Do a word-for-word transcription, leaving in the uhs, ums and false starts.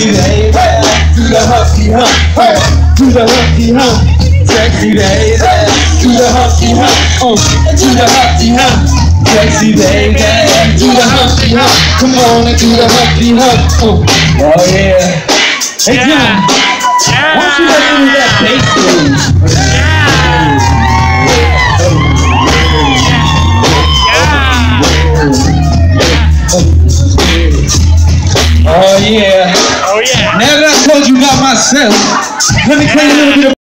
sexy days, do the husky hump, do the husky hump. Sexy days, do the husky hump, do the husky hump. Sexy days, do the husky hump. Come on and do the husky hump. Oh yeah. Hey John, yeah. Why don't you let me do that bass thing? Oh yeah. Oh yeah. Now that I told you about myself, let me play a little bit of